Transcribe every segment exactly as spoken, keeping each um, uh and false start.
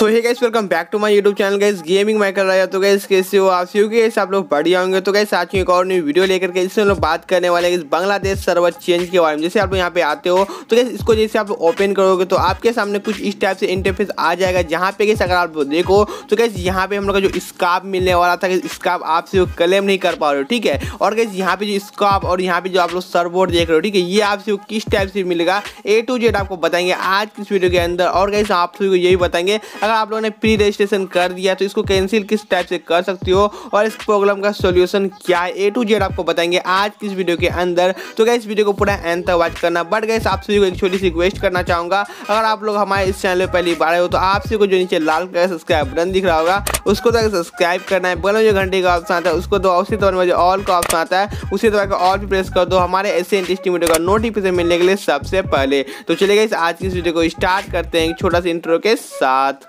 So hey guys, welcome back to my YouTube channel guys, gaming मैं कर रहा है। तो गाइस कैसे हो आप सभी गाइस, आप लोग बढ़िया होंगे। तो गाइस आज एक और न्यू वीडियो लेकर के जिसमें हम लोग बात करने वाले हैं बांग्लादेश सर्वर चेंज के बारे में। जैसे आप लोग यहाँ पे आते हो तो गाइस इसको जैसे आप ओपन करोगे तो आपके सामने कुछ इस टाइप से इंटरफेस आ जाएगा, जहाँ पे गाइस अगर आप देखो तो गाइस यहाँ पे हम लोग का जो स्कार्फ मिलने वाला था गाइस, स्कार्फ आपसे क्लेम नहीं कर पा रहे हो, ठीक है। और गाइस यहाँ पे जो स्कार्फ और यहाँ पे जो आप लोग सर्वर देख रहे हो, ठीक है, ये आपसे किस टाइप से मिलेगा ए टू जेड आपको बताएंगे आज इस वीडियो के अंदर। और गाइस आप सभी को यही बताएंगे अगर आप लोगों ने प्री रजिस्ट्रेशन कर दिया तो इसको कैंसिल किस टाइप से कर सकते हो और इस प्रॉब्लम का सॉल्यूशन क्या है, ए टू जेड आपको बताएंगे आज इस वीडियो के अंदर। तो गाइस वीडियो को पूरा एंड तक वॉच करना। बट गाइस आप सभी को एक छोटी सी रिक्वेस्ट करना चाहूँगा, अगर आप लोग हमारे इस चैनल पर पहली बार आए हो तो आप सभी को जो नीचे लाल कलर सब्सक्राइब बटन दिख रहा होगा उसको तक सब्सक्राइब करना है। बगल में जो घंटे का ऑप्शन आता है उसको दो, उसी दौर में जो ऑल का ऑप्शन आता है उसी दौर का ऑल भी प्रेस कर दो हमारे ऐसे इंटरेस्टिंग वीडियो का नोटिफिकेशन मिलने के लिए सबसे पहले। तो चलिए गाइस आज की इस वीडियो को स्टार्ट करते हैं छोटा सा इंट्रो के साथ।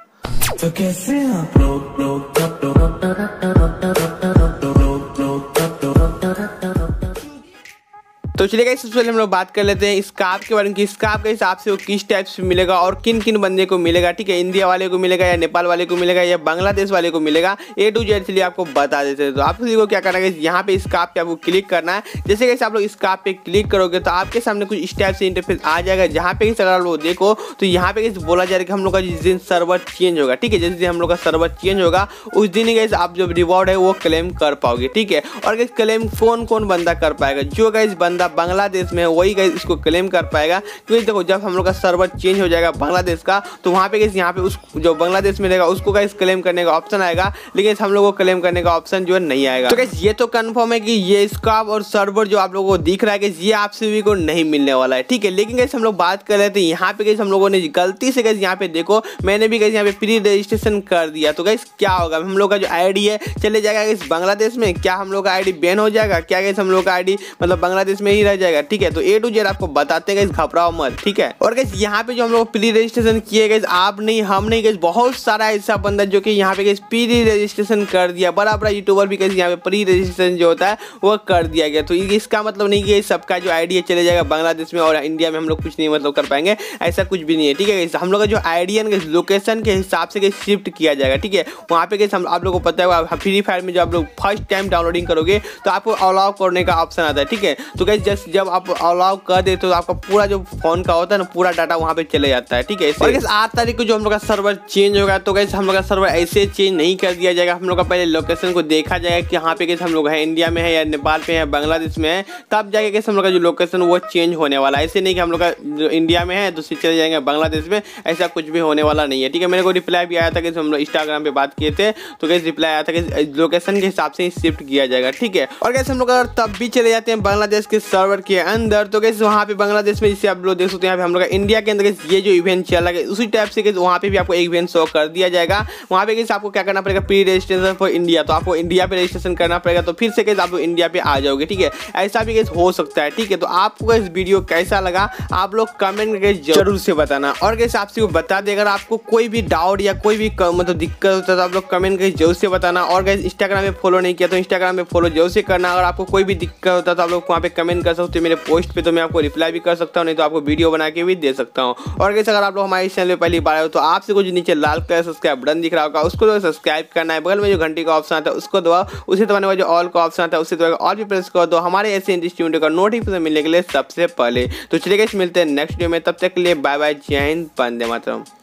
तो कैसे आप लोग लोग तो चलिए गाइस सबसे पहले हम लोग बात कर लेते हैं स्कार्फ के बारे में कि स्कार्फ गाइस आपसे वो किस टाइप से मिलेगा और किन किन बंदे को मिलेगा, ठीक है। इंडिया वाले को मिलेगा या नेपाल वाले को मिलेगा या बांग्लादेश वाले को मिलेगा, ए टू जेड इसलिए आपको बता देते हैं। तो आप सभी को क्या करना है गाइस, यहाँ पे स्कार्फ पे आपको क्लिक करना है। जैसे गाइस आप लोग स्कार्फ पे क्लिक करोगे तो आपके सामने कुछ इस टाइप से इंटरफेस आ जाएगा, जहाँ पे गाइस अगर आप लोग देखो तो यहाँ पे गाइस बोला जा रहा है कि हम लोग का जिस दिन सर्वर चेंज होगा, ठीक है, जिस दिन हम लोग का सर्वर चेंज होगा उस दिन ही गाइस आप जो रिवॉर्ड है वो क्लेम कर पाओगे, ठीक है। और गाइस क्लेम कौन कौन बंदा कर पाएगा, जो गाइस बंदा बांग्लादेश में है वही गाइस इसको क्लेम कर पाएगा। क्योंकि देखो जब हम लोग का सर्वर चेंज हो जाएगा बांग्लादेश का तो वहाँ पे गाइस यहाँ पे उस जो बांग्लादेश में रहेगा उसको गाइस क्लेम करने का ऑप्शन आएगा, लेकिन हम लोग को क्लेम करने का ऑप्शन जो है नहीं आएगा। तो गाइस ये तो कंफर्म है कि ये स्कार्फ और सर्वर जो आप लोगों को दिख रहा है गाइस ये आप सभी को नहीं मिलने वाला है, ठीक है। लेकिन गाइस हम लोग बात कर रहे थे यहाँ पे गाइस हम लोगों ने गलती से गाइस यहाँ पे देखो मैंने भी गाइस यहाँ पे प्री रजिस्ट्रेशन कर दिया तो गाइस क्या होगा, हम लोग का जो आईडी है चले जाएगा गाइस बांग्लादेश में, क्या हम लोग का आईडी बैन हो जाएगा, क्या गाइस हम लोग का आईडी मतलब बांग्लादेश में ही रह जाएगा, ठीक है। तो ए टू जेड आपको बताते हैं, घबराओ मत, ठीक है। और गाइस यहाँ पे जो हम लोग प्री रजिस्ट्रेशन किए गाइस आप नहीं हम नहीं गाइस बहुत सारा ऐसा बंदा जो कि यहाँ पे गाइस प्री रजिस्ट्रेशन कर दिया, बड़ा बड़ा यूट्यूबर भी गाइस यहाँ पे प्री रजिस्ट्रेशन जो होता है वो कर दिया गया। तो इसका मतलब नहीं कि सबका जो आईडी चले जाएगा बांग्लादेश में और इंडिया में हम लोग कुछ नहीं मतलब कर पाएंगे, ऐसा कुछ भी नहीं है, ठीक है। गाइस हम लोग का जो आईडी है गाइस लोकेशन के हिसाब से गाइस शिफ्ट किया जाएगा, ठीक है। वहाँ पे गाइस हम आप लोग को पता है फ्री फायर में जो आप लोग फर्स्ट टाइम डाउनलोडिंग करोगे तो आपको अलाउ करने का ऑप्शन आता है, ठीक है। तो गाइस जस्ट जब आप अलाउ कर देते हो तो आपका पूरा जो फोन का होता है ना पूरा डाटा वहाँ पे चले जाता है, ठीक है। और गाइस आठ तारीख को जो हम लोग का सर्वर चेंज होगा तो गाइस हम लोग का सर्वर ऐसे चेंज नहीं कर दिया जाएगा, हम लोग का पहले लोकेशन को देखा जाएगा कि यहाँ पे गाइस हम लोग है इंडिया में है या नेपाल में है बांग्लादेश में है, तब जाके गाइस हम लोग का जो लोकेशन वो चेंज होने वाला है। ऐसे नहीं कि हम लोग का जो इंडिया में है दूसरे चले जाएंगे बांग्लादेश में, ऐसा कुछ भी होने वाला नहीं है, ठीक है। मेरे को रिप्लाई भी आया था कि हम लोग इंस्टाग्राम पे बात किए थे तो गाइस रिप्लाई आया था कि लोकेशन के हिसाब से शिफ्ट किया जाएगा, ठीक है। और गाइस हम लोग अगर तब भी चले जाते हैं बांग्लादेश के सर्वर के अंदर तो गाइस वहाँ पे बांग्लादेश में जिसे आप लोग देख सकते हैं यहाँ पे हम लोग इंडिया के अंदर ये जो इवेंट चल रहा है उसी टाइप से गाइस वहाँ पे भी आपको एक इवेंट शो कर दिया जाएगा। वहाँ पे गाइस आपको क्या करना पड़ेगा, प्री रजिस्ट्रेशन फॉर इंडिया, तो आपको इंडिया पे रजिस्ट्रेशन करना पड़ेगा तो फिर से गाइस आप लोग इंडिया पे आ जाओगे, ठीक है, ऐसा भी गाइस हो सकता है, ठीक है। तो आपको इस वीडियो कैसा लगा आप लोग कमेंट करके जरूर से बताना। और गाइस आपसे बता दें अगर आपको कोई भी डाउट या कोई भी मतलब दिक्कत होता है तो आप लोग कमेंट करके जरूर से बताना। और गाइस इंस्टाग्राम पे फॉलो नहीं किया तो इंस्टाग्राम पे फॉलो जरूर से करना। अगर आपको कोई भी दिक्कत होता है तो आप लोग वहाँ पे कमेंट कर सकते हो मेरे पोस्ट पे, तो मैं आपको रिप्लाई भी कर सकता हूँ, नहीं तो आपको वीडियो बना के भी दे सकता हूँ। और गाइस अगर आप लोग हमारे चैनल पे पहली बार हो तो आपसे कुछ नीचे लाल कलर सब्सक्राइब बटन दिख रहा होगा उसको जो सब्सक्राइब करना है, बगल में जो घंटी का ऑप्शन आता है उसको दबाओ, उसी दबाने का जो ऑल का ऑप्शन आता है उसी दबाकर ऑल भी प्रेस कर दो हमारे ऐसे इंटरेस्टिंग वीडियो का नोटिफिकेशन मिलने के लिए सबसे पहले। तो चलिए गाइस मिलते हैं नेक्स्ट वीडियो में, तब तक के लिए बाय बाय, जय हिंद, वंदे मातरम।